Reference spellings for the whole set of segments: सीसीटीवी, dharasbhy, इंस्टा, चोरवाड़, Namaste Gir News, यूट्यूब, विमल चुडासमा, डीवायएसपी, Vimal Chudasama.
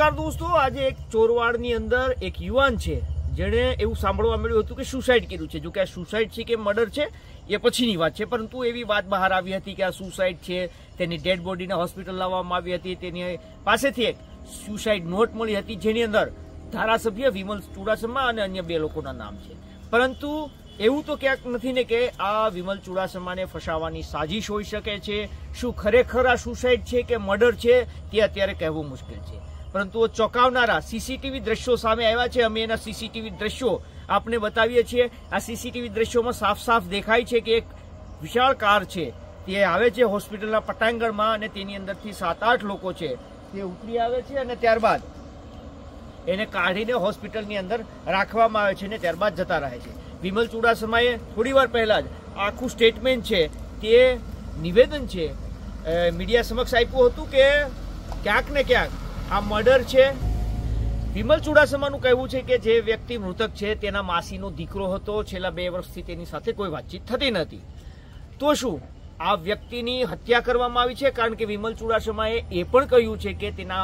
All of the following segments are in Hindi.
नमस्कार दोस्तों, आज एक चोरवाड़नी अंदर एक युवान है जेने एवं सांभळवा मळ्युं हतुं के सुसाइड कर्युं छे। जो कि आ सुसाइड छे के मर्डर छे ए पछीनी वात छे, परंतु एवी वात बहार आवी हती के आ सुसाइड छे। तेनी डेड बॉडीने होस्पिटल लाववामां आवी हती। तेनी पासेथी एक सुसाइड नोट मळी हती जेनी अंदर धारासभ्य विमल चुडासमा अने अन्य बे लोकोना नाम छे। परंतु एवुं तो क्यांक नथी ने के आ विमल चुडासमाने फसावानी साजिश होई शके छे। शुं खरेखर आ सुसाइड छे के मर्डर छे ते अत्यारे कहेवुं मुश्किल छे, परंतु चौंकावनारा सीसीटीवी दृश्यों सामे आव्या छे। अमे एना सीसीटीवी दृश्यों आपने बतावीए छे। आ सीसीटीवी दृश्यों में साफ साफ देखाय छे कि एक विशाल कार छे ते आवे छे होस्पिटलना पटांगणमां अने तेनी अंदरथी 7-8 लोको छे ते उतरी आवे छे अने त्यारबाद एने काढीने होस्पिटलनी अंदर राखवामां आवे छे अने त्यारबाद जता रहे छे। विमल चुडासमाए थोड़ीवार पहेला ज आखुं स्टेटमेंट छे ते निवेदन छे मीडिया समक्ष आप्युं हतुं के क्यांक ने क्यांक आ मर्डर छे। विमल चुडासमानुं कहेवुं छे के जे व्यक्ति मृतक छे तेना मासीनो दीकरो हतो। छेल्ला 2 वर्षथी तेनी साथे कोई वातचीत थती नहती। तो शुं आ व्यक्तिनी हत्या करवामां आवी छे? कारण के विमल चुडासमाए ए पण कह्युं छे के तेना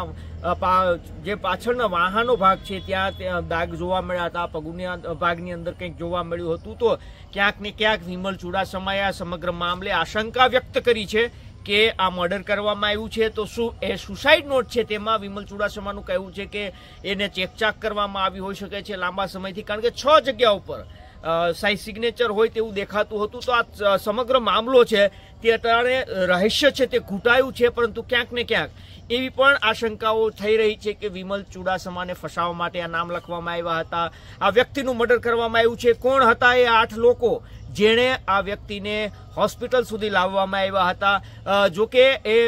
जे पाछळनो वाहननो भाग छे त्यां दाग जोवा मळ्या हता। पगुना भागनी अंदर कंईक जोवा मळ्युं हतुं। तो क्यांक ने क्यांक विमल चुडासमाए आ समग्र मामले आशंका व्यक्त करी छे के आ मर्डर करवामां आव्युं छे। तो शुं ए सुसाइड नोट छे तेमां विमल चुडासमानुं कहेवुं छे के एने चेकचाक करवामां आवी होई शके छे लांबा समयथी, कारण के 6 जग्या उपर साई सिग्नेचर होय तेवुं देखातुं हतुं। तो आ समग्र मामलो छे ते अटाणे रहस्य छे ते घूंटायुं छे, परंतु क्यांक ने क्यांक एवी पण आशंकाओ थई रही छे के विमल चुडासमाने फसाववा माटे आ नाम लखवामां आव्या हता। आ व्यक्तिनुं मर्डर करवामां आव्युं छे। कोण हता ए 8 लोको जेणे आ व्यक्तिने हॉस्पिटल सुधी लाववामां आव्या हता? जो के ए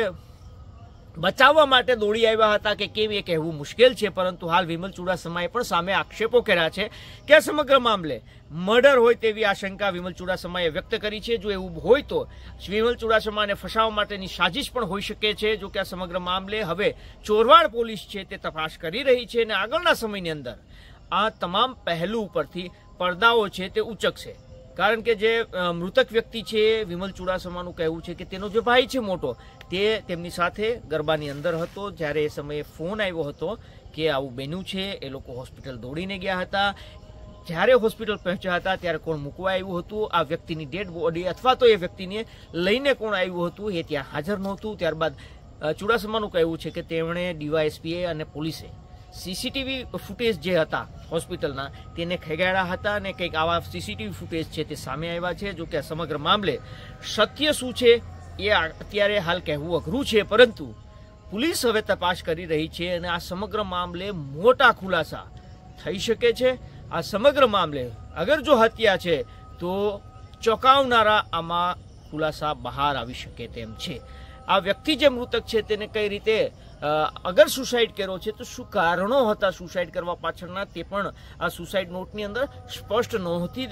बचाववा माटे दौड़ी आव्या हता के केम ए कहेवुं मुश्किल छे। परंतु हाल विमल चुडासमाए पण सामे आक्षेपो कर्या छे के समग्र मामले मर्डर होय तेवी आशंका विमल चुडासमाए व्यक्त करी छे। जो एवुं होय तो विमल चुडासमाने फसाववा माटेनी साजिश पण होई शके छे। जो के आ समग्र मामले हवे चोरवाड़ पोलीस छे ते तपास करी रही छे अने आगळना समयनी अंदर आ तमाम पहलू उपरथी परदाओ छे ते उचकशे। कारण के जे मृतक व्यक्ति है विमल चुडासमानुं कहेवुं छे के तेनो जे भाई है मोटो ते तेमनी साथे गरबानी अंदर हतो ज्यारे ए समये फोन आव्यो हतो के आवुं बन्युं छे। ए लोको होस्पिटल दौड़ीने गया हता। ज्यारे होस्पिटल पहोंच्या हता त्यारे कोण मूकवा आव्युं हतुं? आ व्यक्तिनी डेड बॉडी अथवा तो ए व्यक्तिने लईने कोण आव्युं हतुं ए त्यां हाजर नहोतुं। त्यारबाद चुडासमानुं कहेवुं छे के तेमणे डीवायएसपीए अने पुलिसे सीसीटीवी फूटेज जे हता होस्पिटलना तेने खेगाड्या हता अने कंईक आवा सीसीटीवी फूटेज छे ते सामे आव्या छे। जो के समग्र मामले सत्य शुं छे ए अत्यारे हाल कहेवुं अघरुं छे, परंतु पुलिस हवे तपास करी रही छे अने आ समग्र मामले मोटा खुलासा थई शके छे। आ समग्र मामले अगर जो हत्या छे तो चौंकावनारा आमां खुलासा बहार आवी शके तेम छे। आ व्यक्ति जे मृतक छे तेने कई रीते अगर सुसाइड कर्यो छे तो शुं कारणो हता सुसाइड करवा पाछळना ते पण आ सुसाइड नोटनी अंदर स्पष्ट नहोती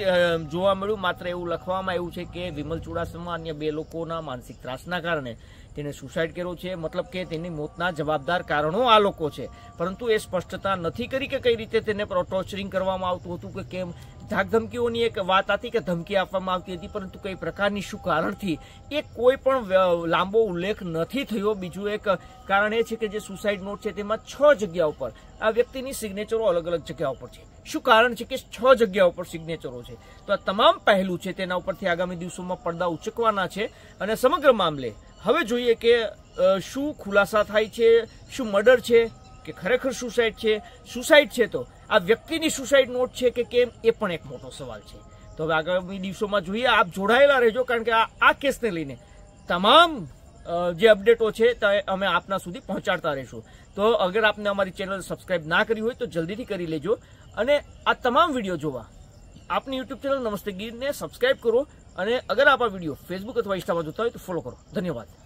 जोवा मळ्युं। मात्र एवुं लखवामां आव्युं छे के विमल चुडासमा अन्य बे लोकोना मानसिक त्रासना कारणे तेणे सुसाइड कर्यो छे। मतलब के तेनी मोतना जवाबदार कारणो आ लोको छे, परंतु ए स्पष्टता नथी करी के कई रीते तेने टॉर्चरिंग करवामां आवतुं हतुं के केम धाकधमकीओनी एक वात हती के धमकी आपवामां आवती हती, परंतु कई प्रकारनी शुं कारणथी ए कोई पण लांबो उल्लेख नथी थयो। बीजुं एक कारण ए छे के जे सुसाइड नोट छे तेमां 6 जग्या उपर आ व्यक्तिनी सिग्नेचरो अलग अलग जग्या उपर छे। शुं कारण छे के 6 जग्या उपर सिग्नेचरो छे? तो आ तमाम पहलू छे तेना उपरथी आगामी दिवसोमां पड़दा उचकवाना छे अने समग्र मामले हवे जोईए के शुं खुलासा थाय छे। शुं मर्डर छे के खरेखर सुसाइड छे? सुसाइड छे तो आ व्यक्तिनी सुसाइड नोट छे के केम ए पण एक मोटो सवाल छे। तो हवे आगामी दिवसोमां जोईए। आप जोडायेला रहेजो, कारण के आ केसने लईने तमाम जे अपडेटो छे ते अमे आपना सुधी पहोंचाडता रहीशुं। तो अगर आपने अमारी चेनल सब्सक्राइब ना करी होय तो जल्दीथी करी लेजो अने आ तमाम विडियो जोवा आपनी यूट्यूब चैनल नमस्ते गीर ने सब्सक्राइब करो। अगर आप आ विडियो फेसबुक अथवा इंस्टामां जोता होय तो फॉलो करो। धन्यवाद।